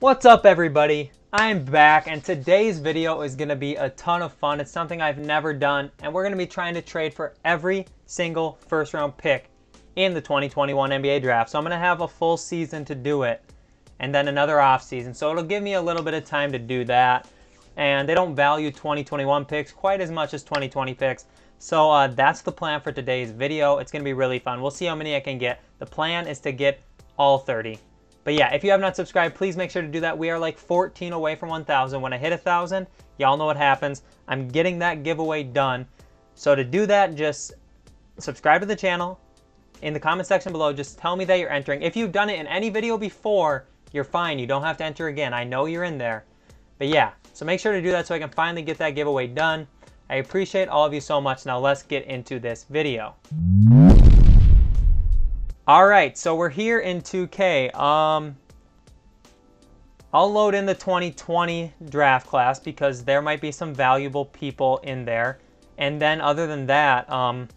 What's up, everybody? I'm back, and today's video is going to be a ton of fun. It's something I've never done, and we're going to be trying to trade for every single first round pick in the 2021 NBA draft. So I'm going to have a full season to do it, and then another off season. So it'll give me a little bit of time to do that. And they don't value 2021 picks quite as much as 2020 picks. So that's the plan for today's video. It's going to be really fun. We'll see how many I can get. The plan is to get all 30. But yeah, if you have not subscribed, please make sure to do that. We are like 14 away from 1,000. When I hit 1,000, y'all know what happens. I'm getting that giveaway done. So to do that, just subscribe to the channel. In the comment section below, just tell me that you're entering. If you've done it in any video before, you're fine. You don't have to enter again. I know you're in there. But yeah, so make sure to do that so I can finally get that giveaway done. I appreciate all of you so much. Now let's get into this video. All right, so we're here in 2K. I'll load in the 2020 draft class because there might be some valuable people in there. And then other than that, I'm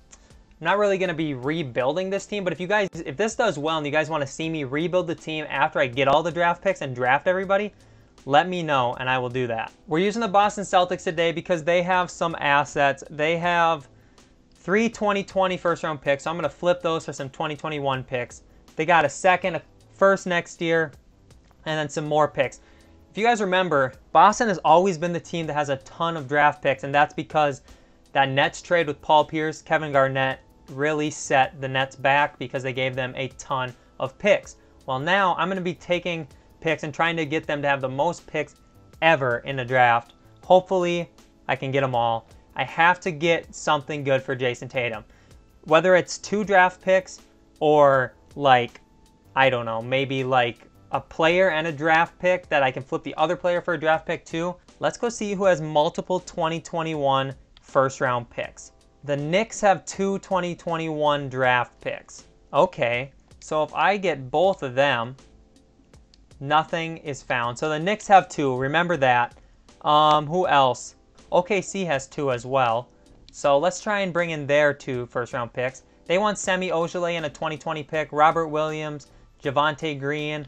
not really gonna be rebuilding this team, but if this does well and you guys wanna see me rebuild the team after I get all the draft picks and draft everybody, let me know and I will do that. We're using the Boston Celtics today because they have some assets. They have three 2020 first round picks, so I'm going to flip those for some 2021 picks. They got a second, a first next year, and then some more picks. If you guys remember, Boston has always been the team that has a ton of draft picks, and that's because that Nets trade with Paul Pierce, Kevin Garnett really set the Nets back because they gave them a ton of picks. Well, now I'm going to be taking picks and trying to get them to have the most picks ever in a draft. Hopefully, I can get them all. I have to get something good for Jason Tatum. Whether it's two draft picks or like, I don't know, maybe like a player and a draft pick that I can flip the other player for a draft pick too. Let's go see who has multiple 2021 first round picks. The Knicks have two 2021 draft picks. Okay, so if I get both of them, nothing is found. So the Knicks have two, remember that. Who else? OKC has two as well. So let's try and bring in their two first round picks. They want Semi Ojeleye in a 2020 pick, Robert Williams, Javonte Green,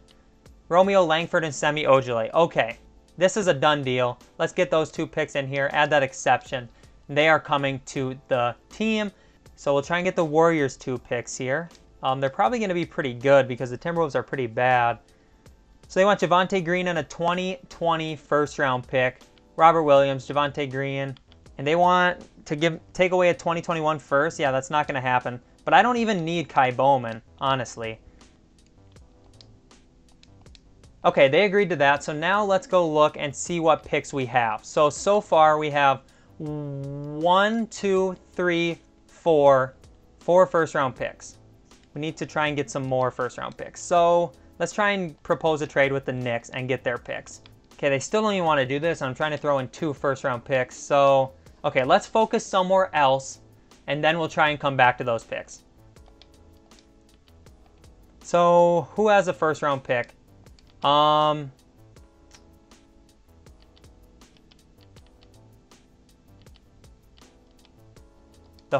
Romeo Langford, and Semi Ojeleye. Okay, this is a done deal. Let's get those two picks in here, add that exception. They are coming to the team. So we'll try and get the Warriors two picks here. They're probably gonna be pretty good because the Timberwolves are pretty bad. So they want Javonte Green in a 2020 first round pick, Robert Williams, Javonte Green, and they want to take away a 2021 first. Yeah, that's not going to happen. But I don't even need Kai Bowman, honestly. Okay, they agreed to that. So now let's go look and see what picks we have. So far we have 4 first-round picks. We need to try and get some more first-round picks. So let's try and propose a trade with the Knicks and get their picks. Okay, they still don't even want to do this. I'm trying to throw in two first-round picks. So, okay, let's focus somewhere else, and then we'll try and come back to those picks. So, who has a first-round pick? The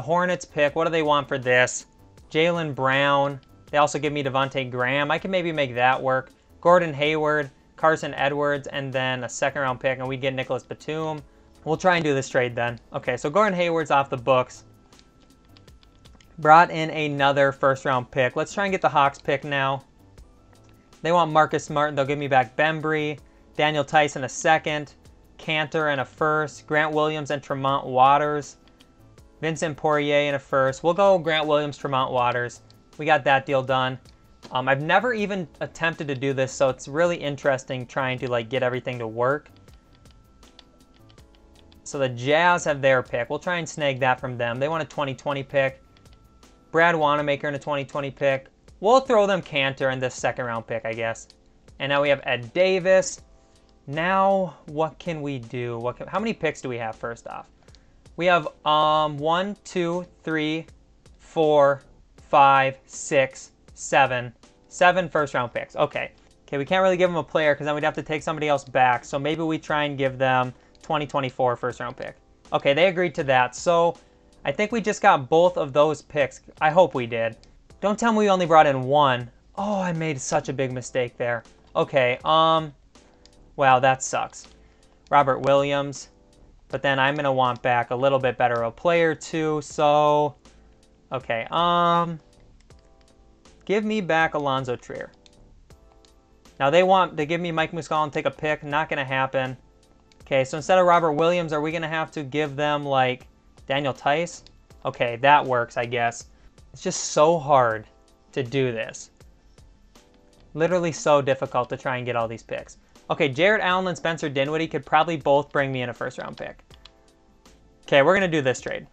Hornets pick. What do they want for this? Jaylen Brown. They also give me Devontae Graham. I can maybe make that work. Gordon Hayward, Carson Edwards, and then a second-round pick, and we get Nicholas Batum. We'll try and do this trade then. Okay, so Gordon Hayward's off the books. Brought in another first-round pick. Let's try and get the Hawks pick now. They want Marcus Smart. They'll give me back Bembry, Daniel Tyson a second, Cantor and a first, Grant Williams and Tremont Waters, Vincent Poirier and a first. We'll go Grant Williams, Tremont Waters. We got that deal done. I've never even attempted to do this, so it's really interesting trying to like get everything to work. So the Jazz have their pick. We'll try and snag that from them. They want a 2020 pick. Brad Wanamaker in a 2020 pick. We'll throw them Cantor in this second round pick, I guess. And now we have Ed Davis. Now what can we do? How many picks do we have first off? We have 1, 2, 3, 4, 5, 6, 7 first-round picks. Okay, we can't really give them a player because then we'd have to take somebody else back. So maybe we try and give them 2024 first-round pick. Okay, they agreed to that. So I think we just got both of those picks. I hope we did. Don't tell me we only brought in one. Oh, I made such a big mistake there. Okay, Wow, that sucks. Robert Williams. But then I'm going to want back a little bit better of a player too. So, okay. Give me back Alonzo Trier. Now they want to give me Mike Muscala and take a pick. Not going to happen. Okay, so instead of Robert Williams, are we going to have to give them like Daniel Tice? Okay, that works, I guess. It's just so hard to do this. Literally so difficult to try and get all these picks. Okay, Jared Allen and Spencer Dinwiddie could probably both bring me in a first-round pick. Okay, we're going to do this trade.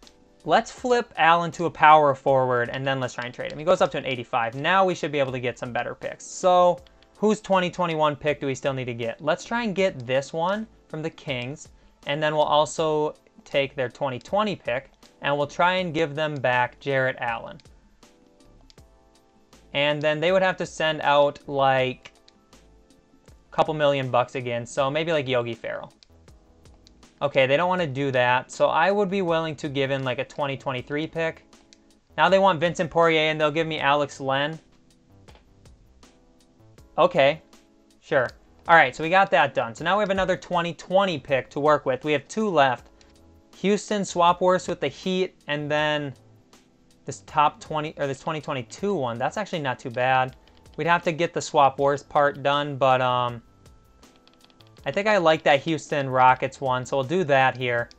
Let's flip Allen to a power forward, and then let's try and trade him. He goes up to an 85. Now we should be able to get some better picks. So whose 2021 pick do we still need to get? Let's try and get this one from the Kings, and then we'll also take their 2020 pick, and we'll try and give them back Jarrett Allen. And then they would have to send out, like, a couple $1,000,000 again, so maybe like Yogi Ferrell. Okay, they don't want to do that, so I would be willing to give in, like, a 2023 pick. Now they want Vincent Poirier, and they'll give me Alex Len. Okay, sure. All right, so we got that done. So now we have another 2020 pick to work with. We have two left. Houston swap worse with the Heat, and then this top 20 or this 2022 one. That's actually not too bad. We'd have to get the swap worse part done, but I think I like that Houston Rockets one, so we'll do that here.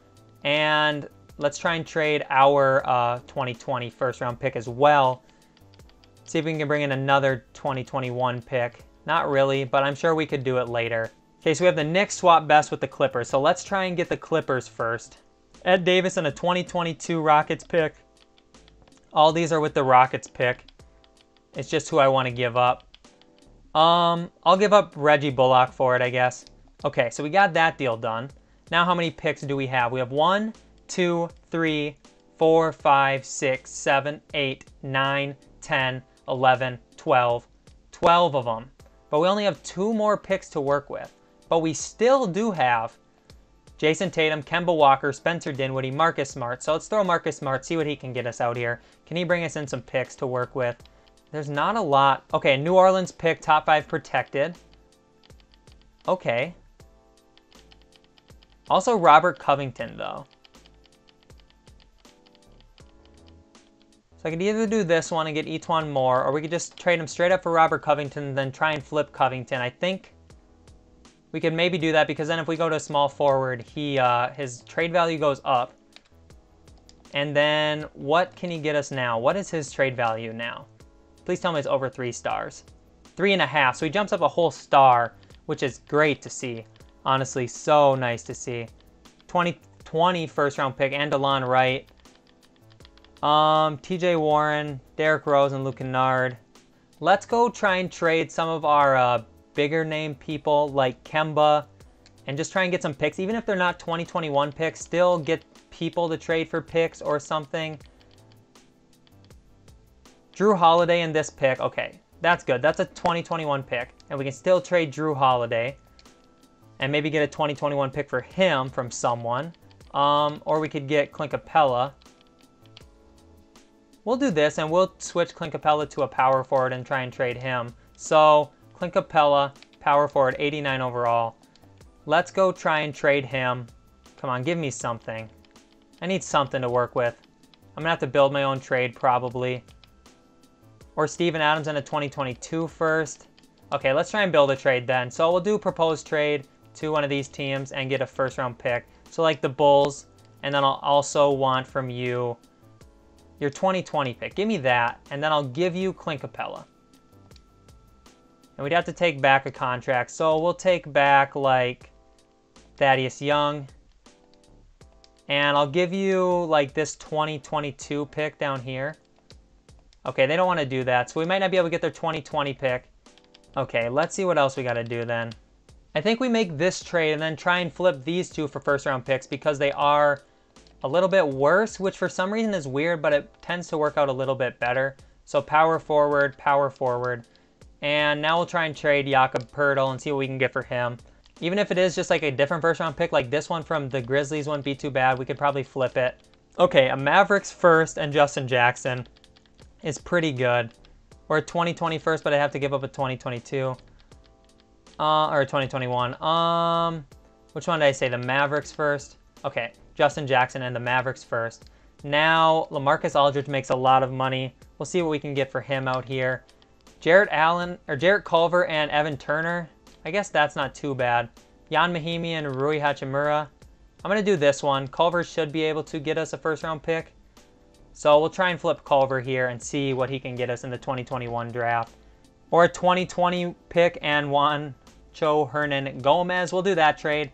And let's try and trade our 2020 first round pick as well. See if we can bring in another 2021 pick. Not really, but I'm sure we could do it later. Okay, so we have the Knicks swap best with the Clippers. So let's try and get the Clippers first. Ed Davis and a 2022 Rockets pick. All these are with the Rockets pick. It's just who I want to give up. I'll give up Reggie Bullock for it, I guess. Okay, so we got that deal done. Now how many picks do we have? We have 1, 2, 3, 4, 5, 6, 7, 8, 9, 10, 11, 12 of them. But we only have two more picks to work with. But we still do have Jason Tatum, Kemba Walker, Spencer Dinwiddie, Marcus Smart. So let's throw Marcus Smart, see what he can get us out here. Can he bring us in some picks to work with? There's not a lot. Okay, New Orleans pick, top 5 protected. Okay. Also Robert Covington, though. So I could either do this one and get Etwan Moore, or we could just trade him straight up for Robert Covington and then try and flip Covington. I think we could maybe do that because then if we go to a small forward, he his trade value goes up. And then what can he get us now? What is his trade value now? Please tell me it's over 3 stars. 3.5. So he jumps up a whole star, which is great to see. Honestly, so nice to see. 2020 first round pick and DeLon Wright. TJ Warren, Derek Rose, and Luke Kennard. Let's go try and trade some of our bigger name people like Kemba and just try and get some picks. Even if they're not 2021 picks, still get people to trade for picks or something. Jrue Holiday in this pick. Okay, that's good. That's a 2021 pick. And we can still trade Jrue Holiday and maybe get a 2021 pick for him from someone. Or we could get Clint Capela. We'll do this, and we'll switch Clint Capela to a power forward and try and trade him. So, Clint Capela, power forward, 89 overall. Let's go try and trade him. Come on, give me something. I need something to work with. I'm going to have to build my own trade, probably. Or Steven Adams in a 2022 first. Okay, let's try and build a trade then. So, we'll do a proposed trade to one of these teams and get a first-round pick. So, like the Bulls, and then I'll also want from you your 2020 pick. Give me that, and then I'll give you Clint Capela. And we'd have to take back a contract, so we'll take back, like, Thaddeus Young. And I'll give you, like, this 2022 pick down here. Okay, they don't want to do that, so we might not be able to get their 2020 pick. Okay, let's see what else we got to do then. I think we make this trade and then try and flip these two for first-round picks because they are a little bit worse, which for some reason is weird, but it tends to work out a little bit better. So power forward, and now we'll try and trade Jakob Poeltl and see what we can get for him. Even if it is just like a different first round pick, like this one from the Grizzlies wouldn't be too bad. We could probably flip it. Okay, a Mavericks first and Justin Jackson is pretty good. Or a 2020 first, but I have to give up a 2022. or 2021. Which one did I say? The Mavericks first. Okay, Justin Jackson and the Mavericks first. Now, LaMarcus Aldridge makes a lot of money. We'll see what we can get for him out here. Jarrett Allen, or Jarrett Culver and Evan Turner. I guess that's not too bad. Yan Mahimi and Rui Hachimura. I'm going to do this one. Culver should be able to get us a first-round pick. So we'll try and flip Culver here and see what he can get us in the 2021 draft. Or a 2020 pick and Juan Cho Hernan Gomez. We'll do that trade.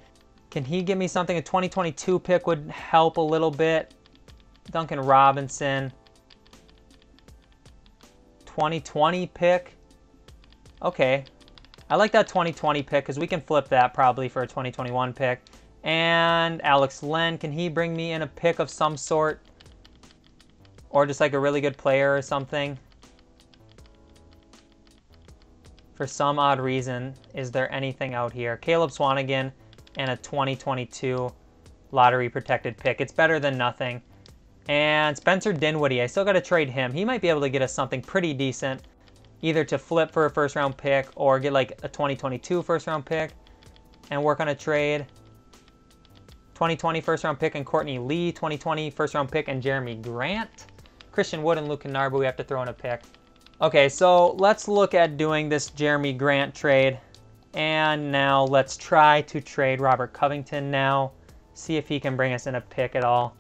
Can he give me something? A 2022 pick would help a little bit. Duncan Robinson. 2020 pick. Okay. I like that 2020 pick because we can flip that probably for a 2021 pick. And Alex Len, can he bring me in a pick of some sort? Or just like a really good player or something? For some odd reason, is there anything out here? Caleb Swanigan and a 2022 lottery protected pick. It's better than nothing. And Spencer Dinwiddie, I still got to trade him. He might be able to get us something pretty decent, either to flip for a first round pick or get like a 2022 first round pick and work on a trade. 2020 first round pick and Courtney Lee, 2020 first round pick and Jeremy Grant. Christian Wood and Luke Kennard, but we have to throw in a pick. Okay, so let's look at doing this Jeremy Grant trade. And now let's try to trade Robert Covington now, see if he can bring us in a pick at all.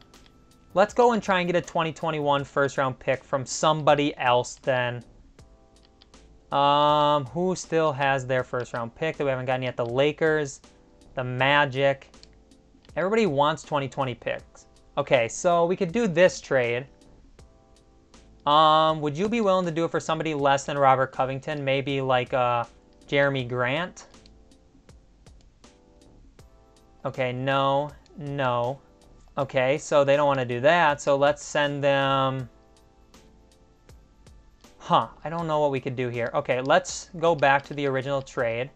Let's go and try and get a 2021 first round pick from somebody else then. Who still has their first round pick that we haven't gotten yet? The Lakers, the Magic. Everybody wants 2020 picks. Okay, so we could do this trade. Would you be willing to do it for somebody less than Robert Covington? Maybe like Jeremy Grant? Okay, no, no. Okay, so they don't want to do that, so let's send them... I don't know what we could do here. Okay, let's go back to the original trade.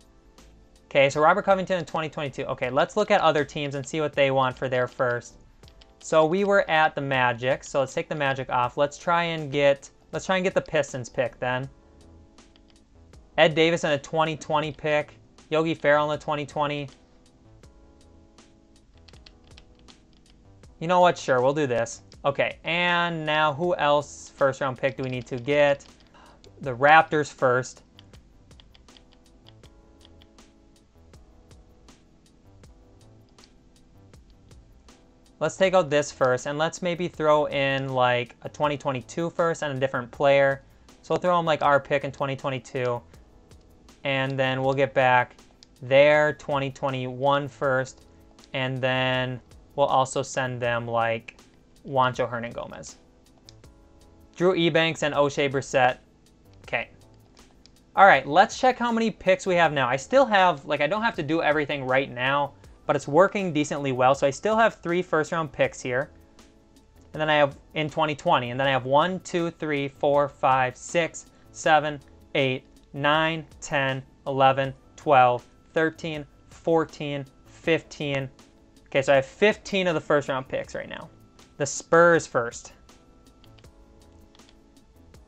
Okay, so Robert Covington in 2022. Okay, let's look at other teams and see what they want for their first. So we were at the Magic, so let's take the Magic off. Let's try and get the Pistons pick then. Ed Davis in a 2020 pick. Yogi Ferrell in a 2020. You know what? Sure, we'll do this. Okay, and now who else first round pick do we need to get? The Raptors first. Let's take out this first, and let's maybe throw in like a 2022 first and a different player. So we'll throw in like our pick in 2022, and then we'll get back their 2021 first, and then we'll also send them like Juan Cho Hernan Gomez. Drew Ebanks and O'Shea Brissett. Okay. All right, let's check how many picks we have now. I still have, like, I don't have to do everything right now, but it's working decently well. So I still have 3 first-round picks here. And then I have, in 2020, and then I have 1, 2, 3, 4, 5, 6, 7, 8, 9, 10, 11, 12, 13, 14, 15. Okay, so I have 15 of the first round picks right now. The Spurs first.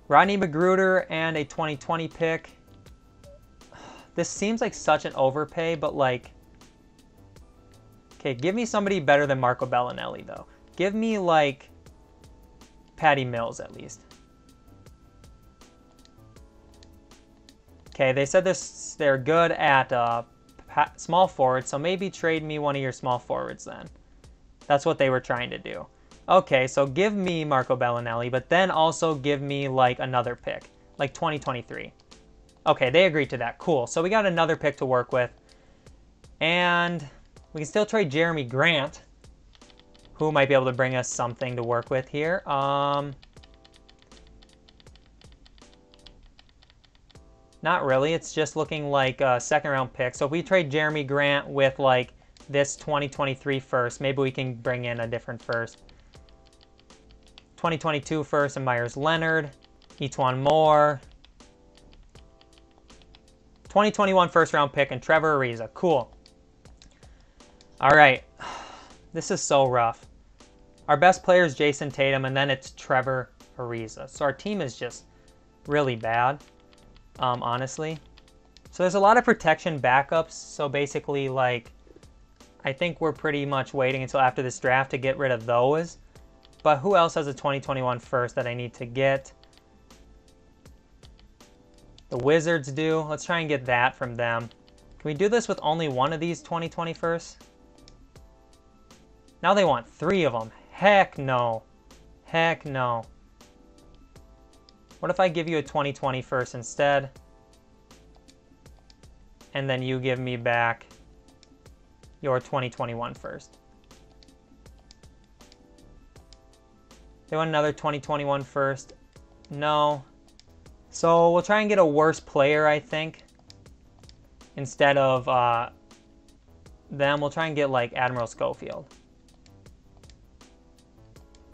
Rodney Magruder and a 2020 pick. This seems like such an overpay, but like... Okay, give me somebody better than Marco Bellinelli though. Give me like Patty Mills at least. Okay, they said this, they're good at small forward, so maybe trade me one of your small forwards then. That's what they were trying to do. Okay, so give me Marco Bellinelli, but then also give me like another pick, like 2023. Okay, they agreed to that. Cool. So we got another pick to work with. And we can still trade Jeremy Grant, who might be able to bring us something to work with here. Not really. It's just looking like a second round pick. So if we trade Jeremy Grant with like this 2023 first, maybe we can bring in a different first. 2022 first and Myers Leonard, Etuan Moore. 2021 first round pick and Trevor Ariza. Cool. All right. This is so rough. Our best player is Jason Tatum, and then it's Trevor Ariza. So our team is just really bad, honestly. So there's a lot of protection backups. So basically, like, I think we're pretty much waiting until after this draft to get rid of those. But who else has a 2021 first that I need to get? The Wizards do. Let's try and get that from them. Can we do this with only one of these 2020 firsts? Now they want three of them. Heck no. Heck no. What if I give you a 2020 first instead? And then you give me back your 2021 first. They want another 2021 first. No. So we'll try and get a worse player, I think. Instead of them, we'll try and get like Admiral Schofield.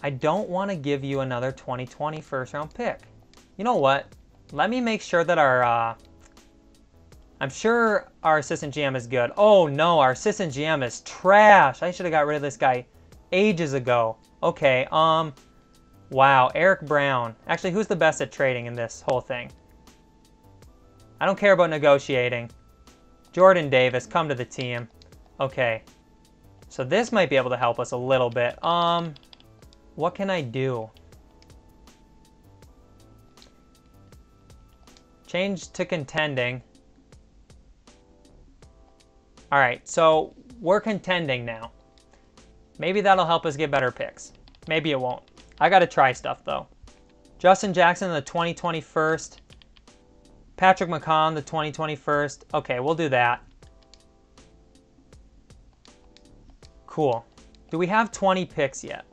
I don't want to give you another 2020 first round pick. You know what? Let me make sure that our... I'm sure our assistant GM is good. Oh no, our assistant GM is trash. I should have got rid of this guy ages ago. Okay, wow, Eric Brown. Actually, who's the best at trading in this whole thing? I don't care about negotiating. Jordan Davis, come to the team. Okay, so this might be able to help us a little bit. What can I do? Change to contending. All right, so we're contending now. Maybe that'll help us get better picks. Maybe it won't. I gotta try stuff though. Justin Jackson, the 2020 first. Patrick McCawn, the 2020 first. Okay, we'll do that. Cool. Do we have 20 picks yet?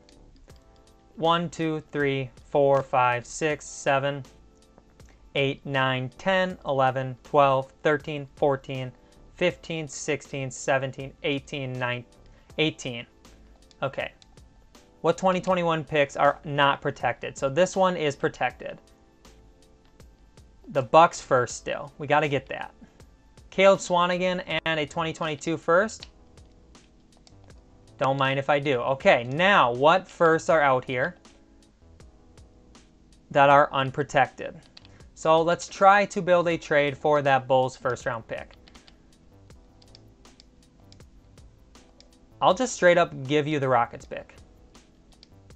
1, 2, 3, 4, 5, 6, 7, 8, 9, 10, 11, 12, 13, 14, 15, 16, 17, 18, 19, 18. Okay. What 2021 picks are not protected? So this one is protected. The Bucks first still. We got to get that. Caleb Swanigan and a 2022 first. Don't mind if I do. Okay, now what firsts are out here that are unprotected? So let's try to build a trade for that Bulls first round pick. I'll just straight up give you the Rockets pick.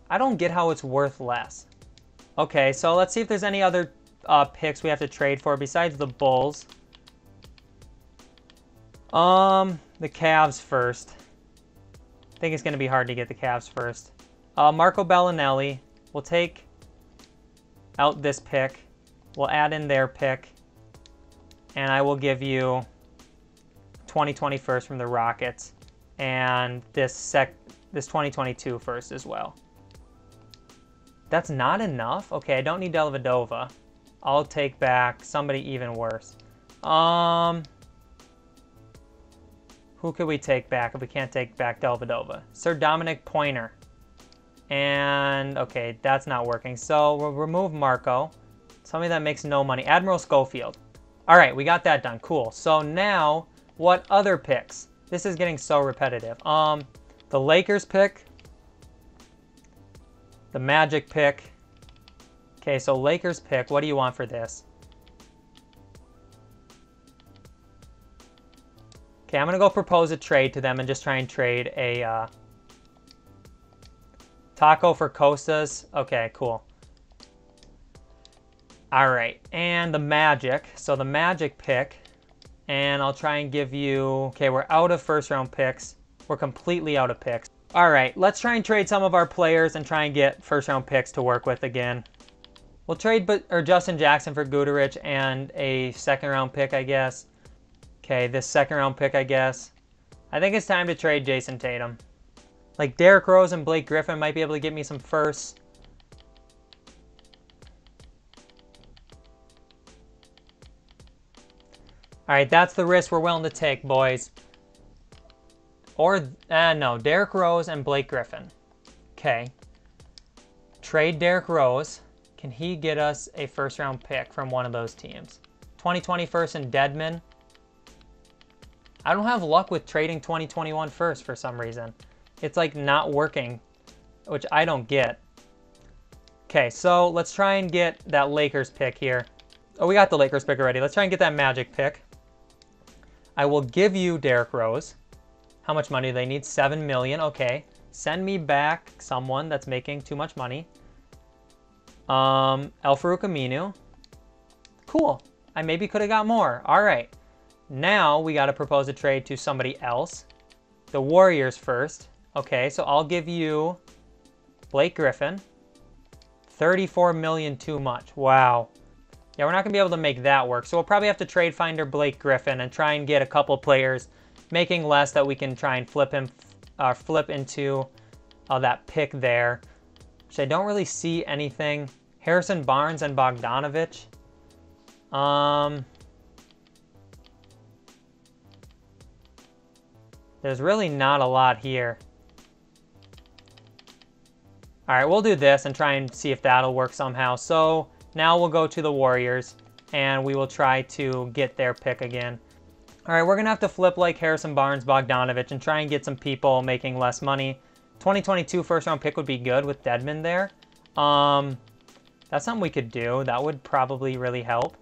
I don't get how it's worth less. Okay, so let's see if there's any other picks we have to trade for besides the Bulls. The Cavs first. I think it's going to be hard to get the Cavs first. Marco Bellinelli. We'll take out this pick. We'll add in their pick. And I will give you 2020 first from the Rockets. And this 2022 first as well. That's not enough. Okay, I don't need Dellavedova. I'll take back somebody even worse. Who could we take back if we can't take back Dellavedova? Sir Dominic Pointer. And okay, that's not working. So we'll remove Marco. Somebody that makes no money. Admiral Schofield. All right, we got that done. Cool. So now, what other picks? This is getting so repetitive. The Lakers pick. The Magic pick. Okay, so Lakers pick. What do you want for this? Okay, I'm going to go propose a trade to them and just try and trade a Taco for Costas. Okay, cool. All right, and the Magic. So the Magic pick. And I'll try and give you... Okay, we're out of first-round picks. We're completely out of picks. All right, let's try and trade some of our players and try and get first-round picks to work with again. We'll trade Justin Jackson for Guterich and a second-round pick, I guess. Okay, this second-round pick, I guess. I think it's time to trade Jason Tatum. Like, Derek Rose and Blake Griffin might be able to get me some firsts. All right, that's the risk we're willing to take, boys. Or, no, Derrick Rose and Blake Griffin. Okay. Trade Derrick Rose. Can he get us a first-round pick from one of those teams? 2020 first and Dedmon. I don't have luck with trading 2021 first for some reason. It's, like, not working, which I don't get. Okay, so let's try and get that Lakers pick here. Oh, we got the Lakers pick already. Let's try and get that Magic pick. I will give you Derek Rose. How much money do they need? $7 million. Okay. Send me back someone that's making too much money. El-Farouk Aminu. Cool. I maybe could have got more. All right. Now we got to propose a trade to somebody else. The Warriors first. Okay, so I'll give you Blake Griffin. $34 million too much. Wow. Yeah, we're not going to be able to make that work. So we'll probably have to trade finder Blake Griffin and try and get a couple players making less that we can try and flip him, flip into that pick there, which I don't really see anything. Harrison Barnes and Bogdanovich. There's really not a lot here. All right, we'll do this and try and see if that'll work somehow. So now we'll go to the Warriors and we will try to get their pick again. All right, we're going to have to flip like Harrison Barnes, Bogdanovich, and try and get some people making less money. 2022 first round pick would be good with Dedmon there. That's something we could do. That would probably really help.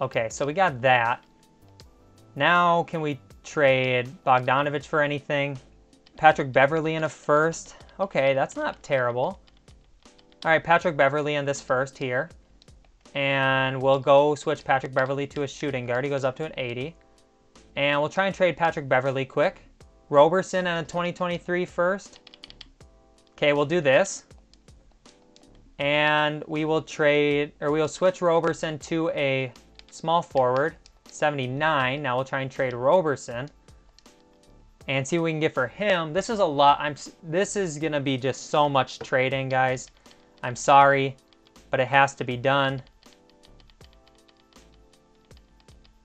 Okay, so we got that. Now can we trade Bogdanovich for anything? Patrick Beverly in a first. Okay, that's not terrible. All right, Patrick Beverly in this first here. And we'll go switch Patrick Beverly to a shooting guard. He goes up to an 80. And we'll try and trade Patrick Beverly quick. Roberson and a 2023 first. Okay, we'll do this. And we will trade, or we'll switch Roberson to a small forward, 79. Now we'll try and trade Roberson and see what we can get for him. This is a lot. This is going to be just so much trading, guys. I'm sorry, but it has to be done.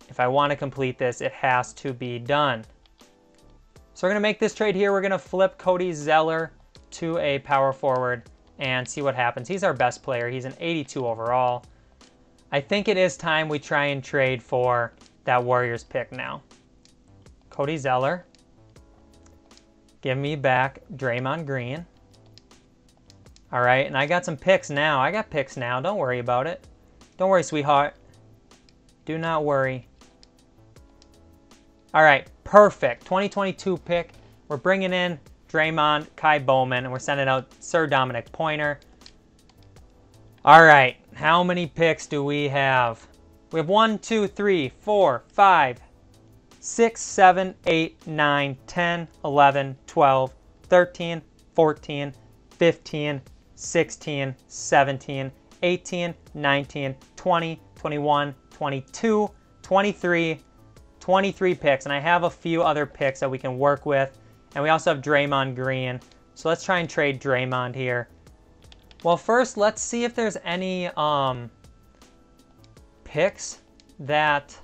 If I want to complete this, it has to be done. So we're going to make this trade here. We're going to flip Cody Zeller to a power forward and see what happens. He's our best player. He's an 82 overall. I think it is time we try and trade for that Warriors pick now. Cody Zeller. Give me back Draymond Green. All right, and I got some picks now. I got picks now. Don't worry about it. Don't worry, sweetheart. Do not worry. All right, perfect. 2022 pick. We're bringing in Draymond, Kai Bowman, and we're sending out Sir Dominic Pointer. All right, how many picks do we have? We have 1, 2, 3, 4, 5, 6, 7, 8, 9, 10, 11, 12, 13, 14, 15, 16, 17, 18, 19, 20, 21, 22, 23 picks. And I have a few other picks that we can work with. And we also have Draymond Green. So let's try and trade Draymond here. Well, first, let's see if there's any picks that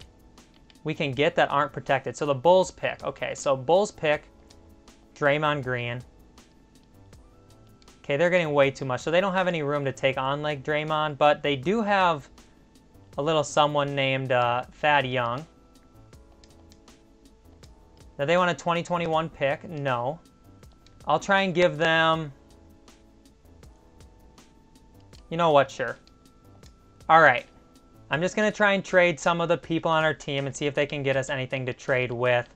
we can get that aren't protected. So the Bulls pick. Okay, so Bulls pick Draymond Green. Okay, they're getting way too much. So they don't have any room to take on like Draymond, but they do have a little someone named Thad Young. Now they want a 2021 pick. No. I'll try and give them... You know what? Sure. All right. I'm just going to try and trade some of the people on our team and see if they can get us anything to trade with.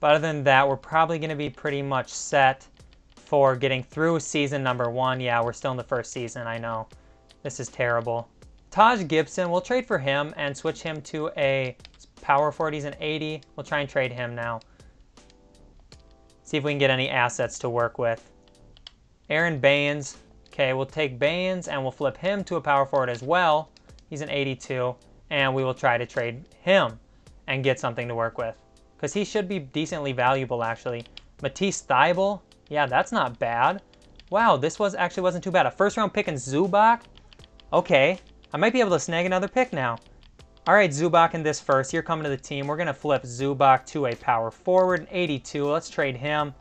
But other than that, we're probably going to be pretty much set for getting through season number one. Yeah, we're still in the first season. I know. This is terrible. Taj Gibson. We'll trade for him and switch him to a power forward. He's an 80. We'll try and trade him now. See if we can get any assets to work with. Aaron Baines. Okay, we'll take Baines and we'll flip him to a power forward as well. He's an 82, and we will try to trade him and get something to work with because he should be decently valuable, actually. Matisse Thybulle. Yeah, that's not bad. Wow, this was actually wasn't too bad. A first-round pick in Zubac. Okay, I might be able to snag another pick now. All right, Zubac in this first. You're coming to the team. We're going to flip Zubac to a power forward, an 82. Let's trade him.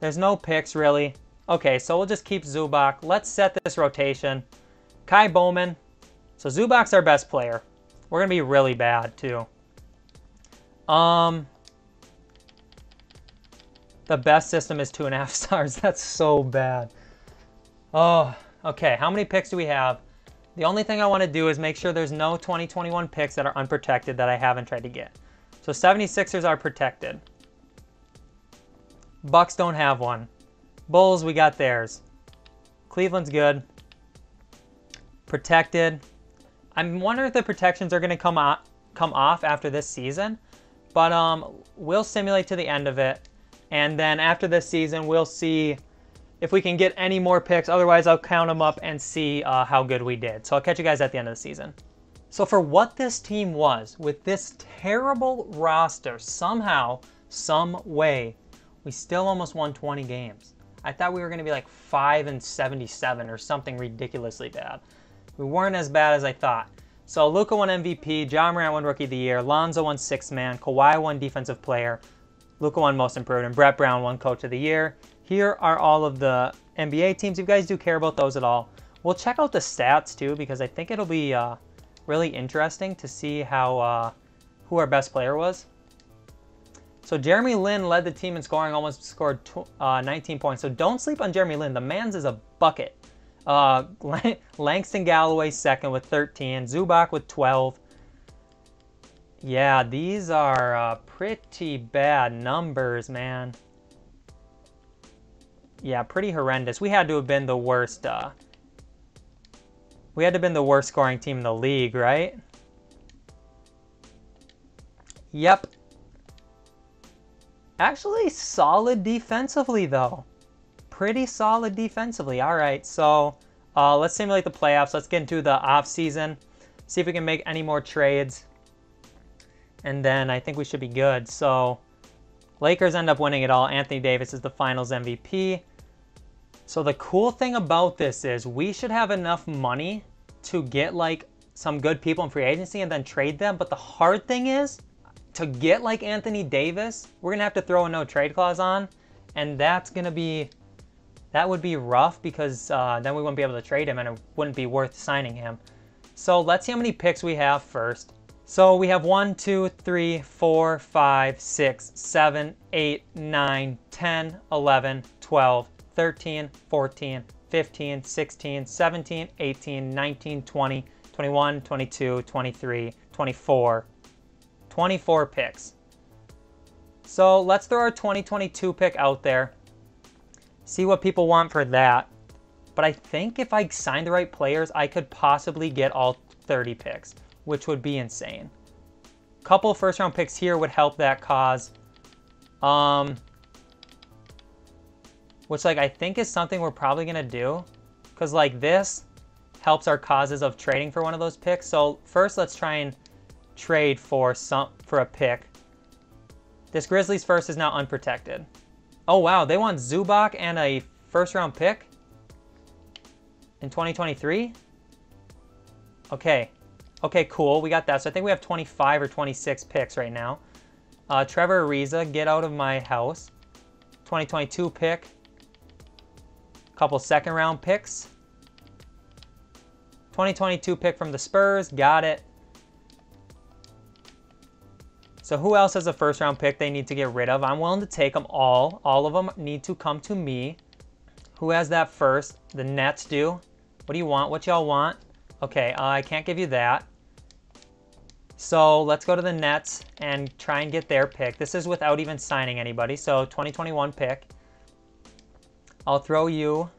There's no picks, really. Okay, so we'll just keep Zubac. Let's set this rotation. Kai Bowman. So Zubac's our best player. We're going to be really bad, too. The best system is 2.5 stars. That's so bad. Oh, okay. How many picks do we have? The only thing I want to do is make sure there's no 2021 picks that are unprotected that I haven't tried to get. So So 76ers are protected. Bucks don't have one. Bulls, we got theirs. Cleveland's good. Protected. I'm wondering if the protections are going to come off after this season, but we'll simulate to the end of it, and then after this season, we'll see if we can get any more picks. Otherwise, I'll count them up and see how good we did. So I'll catch you guys at the end of the season. So for what this team was, with this terrible roster, somehow, some way, we still almost won 20 games. I thought we were going to be like 5-77 or something ridiculously bad. We weren't as bad as I thought. So Luka won MVP, Ja Morant won Rookie of the Year, Lonzo won Sixth Man, Kawhi won Defensive Player, Luka won Most Improved, and Brett Brown won Coach of the Year. Here are all of the NBA teams. If you guys do care about those at all, we'll check out the stats too, because I think it'll be really interesting to see how who our best player was. So Jeremy Lin led the team in scoring, almost scored 19 points. So don't sleep on Jeremy Lin. The man's is a bucket. Langston Galloway second with 13, Zubac with 12. Yeah, these are pretty bad numbers, man. Yeah, pretty horrendous. We had to have been the worst. We had to have been the worst scoring team in the league, right? Yep. Actually, solid defensively though. Pretty solid defensively. All right, so let's simulate the playoffs. Let's get into the off season, see if we can make any more trades, and then I think we should be good. So Lakers end up winning it all. Anthony Davis is the Finals MVP. So the cool thing about this is we should have enough money to get like some good people in free agency and then trade them. But the hard thing is to get like Anthony Davis, we're gonna have to throw a no trade clause on, and that's gonna be. That would be rough because then we wouldn't be able to trade him and it wouldn't be worth signing him. So let's see how many picks we have first. So we have 1, 2, 3, 4, 5, 6, 7, 8, 9, 10, 11, 12, 13, 14, 15, 16, 17, 18, 19, 20, 21, 22, 23, 24. 24 picks. So let's throw our 2022 pick out there. See what people want for that. But I think if I sign the right players, I could possibly get all 30 picks, which would be insane. Couple first round picks here would help that cause. Which like I think is something we're probably gonna do. Cause like this helps our causes of trading for one of those picks. So first let's try and trade for a pick. This Grizzlies first is now unprotected. Oh wow, they want Zubac and a first-round pick in 2023? Okay. Okay, cool. We got that. So I think we have 25 or 26 picks right now. Trevor Ariza, get out of my house. 2022 pick. Couple second-round picks. 2022 pick from the Spurs. Got it. So who else has a first-round pick they need to get rid of? I'm willing to take them all. All of them need to come to me. Who has that first? The Nets do. What do you want? What y'all want? Okay, I can't give you that. So let's go to the Nets and try and get their pick. This is without even signing anybody. So 2021 pick. I'll throw you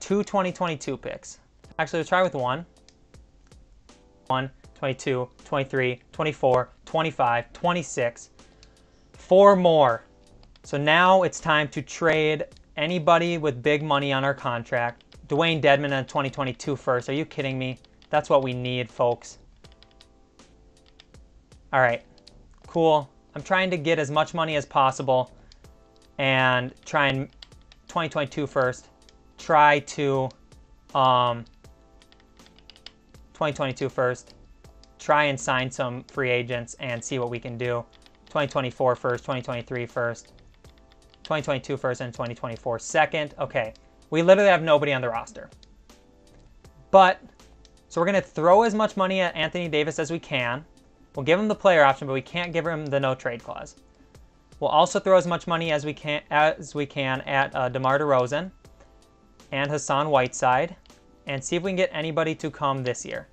two 2022 picks. Actually, let's try with one. 22, 23, 24, 25, 26, 4 more. So now it's time to trade anybody with big money on our contract. Dwayne Dedman on 2022 first. Are you kidding me? That's what we need, folks. All right, cool. I'm trying to get as much money as possible and try and 2022 first. Try to 2022 first. Try and sign some free agents and see what we can do. 2024 first, 2023 first, 2022 first, and 2024 second. Okay, we literally have nobody on the roster. But, so we're gonna throw as much money at Anthony Davis as we can. We'll give him the player option, but we can't give him the no trade clause. We'll also throw as much money as we can at DeMar DeRozan and Hassan Whiteside and see if we can get anybody to come this year.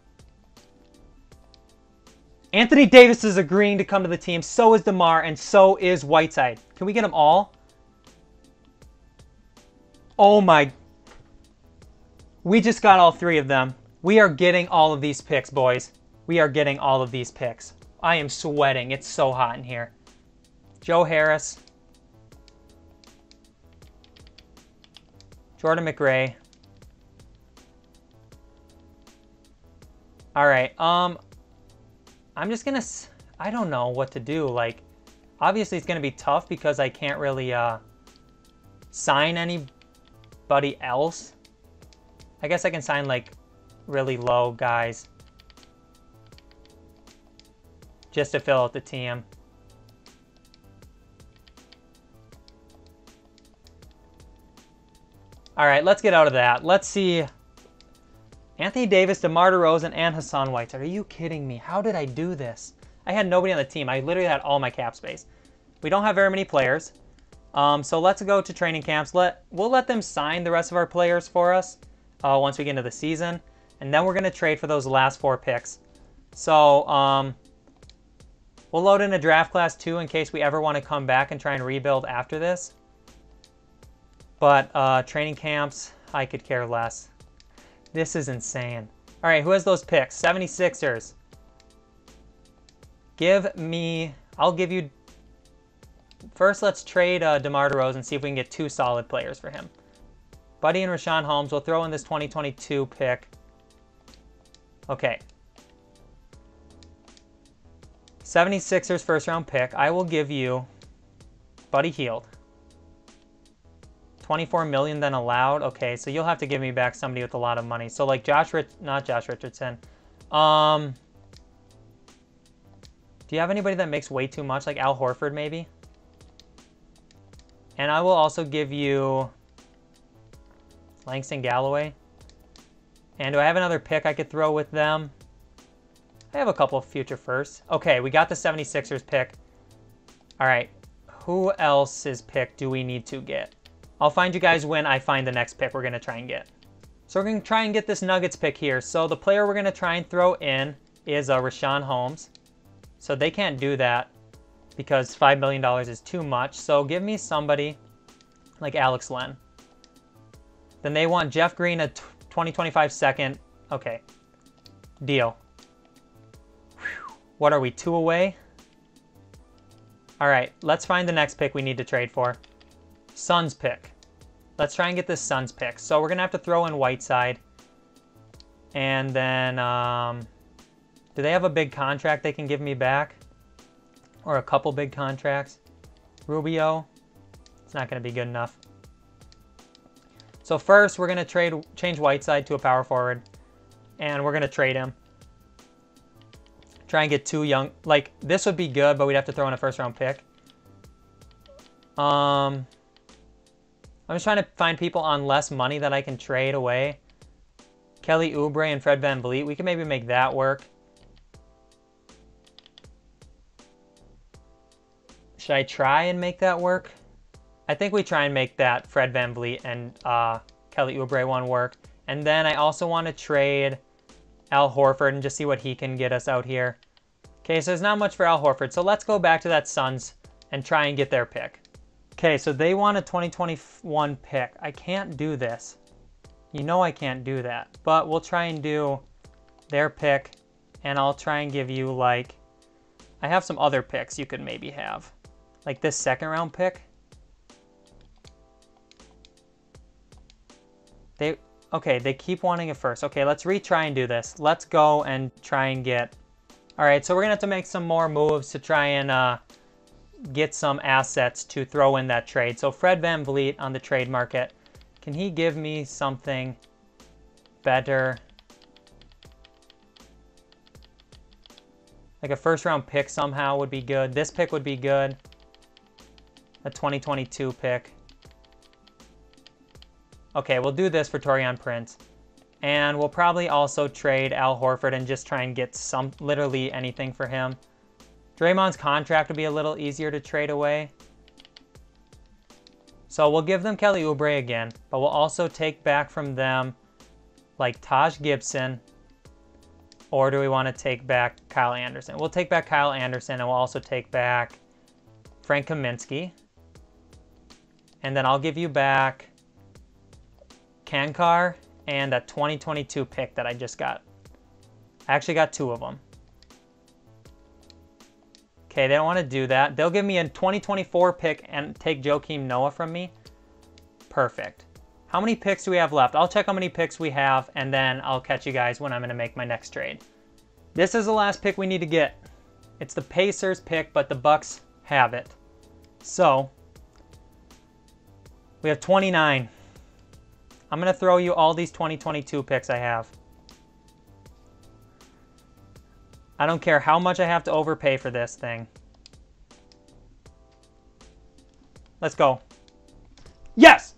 Anthony Davis is agreeing to come to the team. So is DeMar, and so is Whiteside. Can we get them all? Oh my. We just got all three of them. We are getting all of these picks, boys. We are getting all of these picks. I am sweating. It's so hot in here. Joe Harris. Jordan McRae. All right. I'm just going to... I don't know what to do. Like, obviously it's going to be tough because I can't really sign anybody else. I guess I can sign, like, really low guys just to fill out the team. All right, let's get out of that. Let's see... Anthony Davis, DeMar DeRozan, and Hassan Whiteside. Are you kidding me? How did I do this? I had nobody on the team. I literally had all my cap space. We don't have very many players. So let's go to training camps. We'll let them sign the rest of our players for us once we get into the season. And then we're going to trade for those last four picks. So we'll load in a draft class too in case we ever want to come back and try and rebuild after this. But training camps, I could care less. This is insane. All right, who has those picks? 76ers. Give me... I'll give you... First, let's trade DeMar DeRozan and see if we can get two solid players for him. Buddy and Rashawn Holmes. We'll throw in this 2022 pick. Okay. 76ers first-round pick. I will give you Buddy Hield. $24 million then allowed. Okay, so you'll have to give me back somebody with a lot of money. So like not Josh Richardson. Do you have anybody that makes way too much? Like Al Horford maybe? And I will also give you Langston Galloway. And do I have another pick I could throw with them? I have a couple of future firsts. Okay, we got the 76ers pick. All right, who else's pick do we need to get? I'll find you guys when I find the next pick we're going to try and get. So we're going to try and get this Nuggets pick here. So the player we're going to try and throw in is Rashawn Holmes. So they can't do that because $5 million is too much. So give me somebody like Alex Len. Then they want Jeff Green, a 2025 second. Okay, deal. Whew. What are we, two away? All right, let's find the next pick we need to trade for. Suns pick. Let's try and get this Suns pick. So we're going to have to throw in Whiteside. And then, do they have a big contract they can give me back? Or a couple big contracts? Rubio? It's not going to be good enough. So first, we're going to change Whiteside to a power forward. And we're going to trade him. Try and get two young... Like, this would be good, but we'd have to throw in a first-round pick. I'm just trying to find people on less money that I can trade away. Kelly Oubre and Fred VanVleet. We can maybe make that work. Should I try and make that work? I think we try and make that Fred VanVleet and Kelly Oubre one work. And then I also want to trade Al Horford and just see what he can get us out here. Okay, so there's not much for Al Horford. So let's go back to that Suns and try and get their pick. Okay, so they want a 2021 pick. I can't do this. You know I can't do that. But we'll try and do their pick, and I'll try and give you, like... I have some other picks you could maybe have. Like this second-round pick. Okay, they keep wanting it first. Okay, let's retry and do this. Let's go and try and get... All right, so we're going to have to make some more moves to try and... get some assets to throw in that trade. So Fred VanVleet on the trade market. Can he give me something better? Like a first round pick somehow would be good. This pick would be good. A 2022 pick. Okay, we'll do this for Taurean Prince. And we'll probably also trade Al Horford and just try and get some, literally anything for him. Draymond's contract would be a little easier to trade away. So we'll give them Kelly Oubre again, but we'll also take back from them like Taj Gibson Or do we want to take back Kyle Anderson? We'll take back Kyle Anderson, and we'll also take back Frank Kaminsky. And then I'll give you back Kankar and a 2022 pick that I just got. I actually got two of them. Okay, they don't want to do that. They'll give me a 2024 pick and take Joakim Noah from me. Perfect. How many picks do we have left? I'll check how many picks we have, and then I'll catch you guys when I'm going to make my next trade. This is the last pick we need to get. It's the Pacers pick, but the Bucks have it. So, we have 29. I'm going to throw you all these 2022 picks I have. I don't care how much I have to overpay for this thing. Let's go. Yes!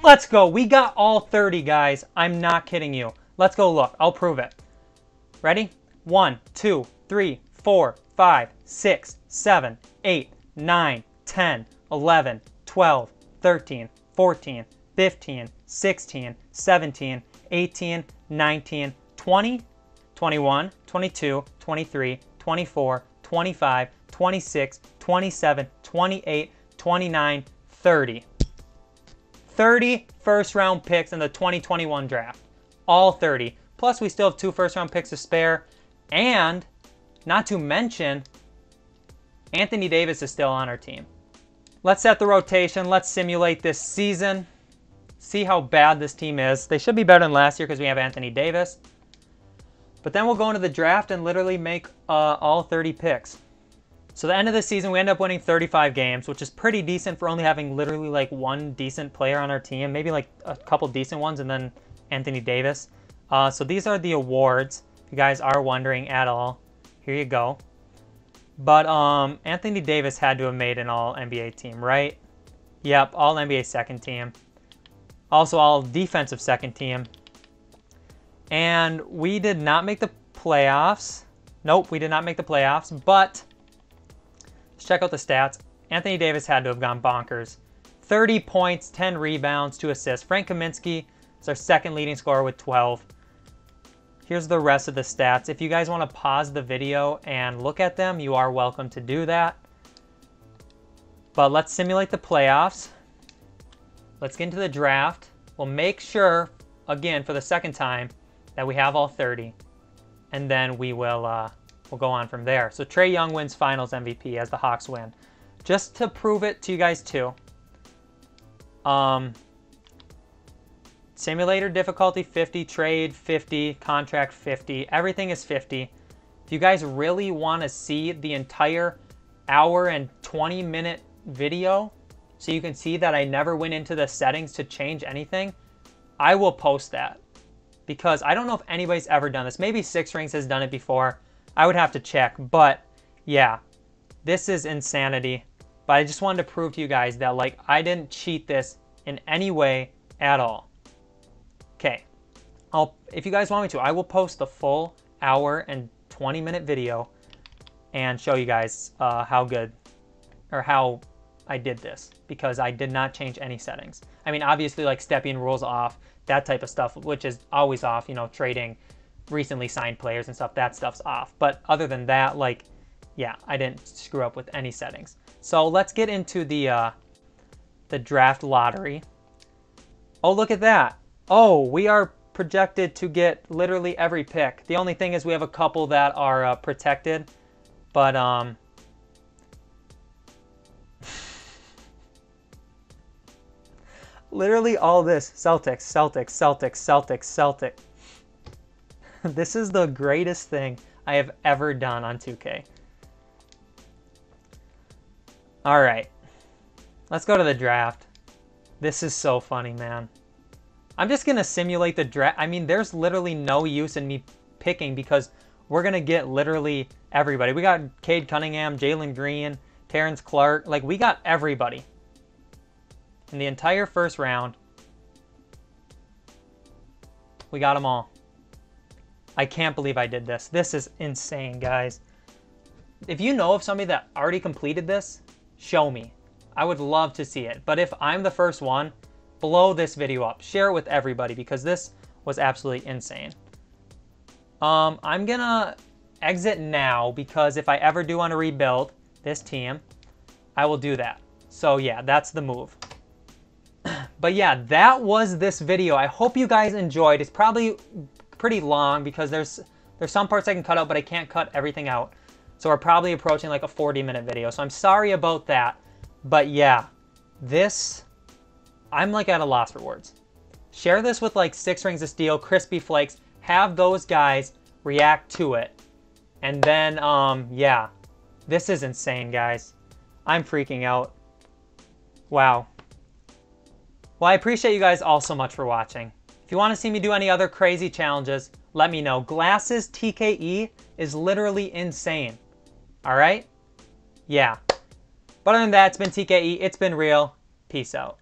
Let's go. We got all 30, guys. I'm not kidding you. Let's go look. I'll prove it. Ready? 1, 2, 3, 4, 5, 6, 7, 8, 9, 10, 11, 12, 13, 14, 15, 16, 17, 18, 19, 20, 21, 22, 23, 24, 25, 26, 27, 28, 29, 30. 30 first-round picks in the 2021 draft. All 30. Plus, we still have two first-round picks to spare. And, not to mention, Anthony Davis is still on our team. Let's set the rotation. Let's simulate this season. See how bad this team is. They should be better than last year because we have Anthony Davis. But then we'll go into the draft and literally make all 30 picks. So the end of the season, we end up winning 35 games, which is pretty decent for only having literally like one decent player on our team. Maybe like a couple decent ones and then Anthony Davis. So these are the awards, if you guys are wondering at all. Here you go. But Anthony Davis had to have made an All-NBA team, right? Yep, All-NBA second team. Also All-Defensive second team. And we did not make the playoffs. Nope, we did not make the playoffs, but let's check out the stats. Anthony Davis had to have gone bonkers. 30 points, 10 rebounds, 2 assists. Frank Kaminsky is our second leading scorer with 12. Here's the rest of the stats. If you guys want to pause the video and look at them, you are welcome to do that. But let's simulate the playoffs. Let's get into the draft. We'll make sure, again, for the second time, that we have all 30, and then we will we'll go on from there. So Trae Young wins Finals MVP as the Hawks win. Just to prove it to you guys too, simulator difficulty 50, trade 50, contract 50, everything is 50. If you guys really want to see the entire hour and 20-minute video, so you can see that I never went into the settings to change anything, I will post that. Because I don't know if anybody's ever done this. Maybe Six Rings has done it before. I would have to check, but yeah, this is insanity. But I just wanted to prove to you guys that like I didn't cheat this in any way at all. Okay, if you guys want me to, I will post the full hour and 20-minute video and show you guys how good or how I did this, because I did not change any settings. I mean, obviously like stepping rules off, that type of stuff, which is always off, you know, trading recently signed players and stuff, that stuff's off. But other than that, like, yeah, I didn't screw up with any settings. So let's get into the draft lottery. Oh, look at that. Oh, we are projected to get literally every pick. The only thing is we have a couple that are protected, but literally all this, Celtics, Celtics, Celtics, Celtics, Celtics. This is the greatest thing I have ever done on 2K. All right, let's go to the draft. This is so funny, man. I'm just gonna simulate the draft. I mean, there's literally no use in me picking because we're gonna get literally everybody. We got Cade Cunningham, Jalen Green, Terrence Clark. Like, we got everybody in the entire first round. We got them all. I can't believe I did this. This is insane, guys. If you know of somebody that already completed this, show me. I would love to see it. But if I'm the first one, blow this video up. Share it with everybody because this was absolutely insane. I'm going to exit now because if I ever do want to rebuild this team, I will do that. So yeah, that's the move. But yeah, that was this video. I hope you guys enjoyed. It's probably pretty long because there's some parts I can cut out, but I can't cut everything out. So we're probably approaching like a 40-minute video. So I'm sorry about that. But yeah, this, I'm like at a loss for words. Share this with like 6 Rings of Steel, Crispy Flakes. Have those guys react to it. And then, yeah, this is insane, guys. I'm freaking out. Wow. Well, I appreciate you guys all so much for watching. If you want to see me do any other crazy challenges, let me know. Glasses TKE is literally insane. All right? Yeah. But other than that, it's been TKE. It's been real. Peace out.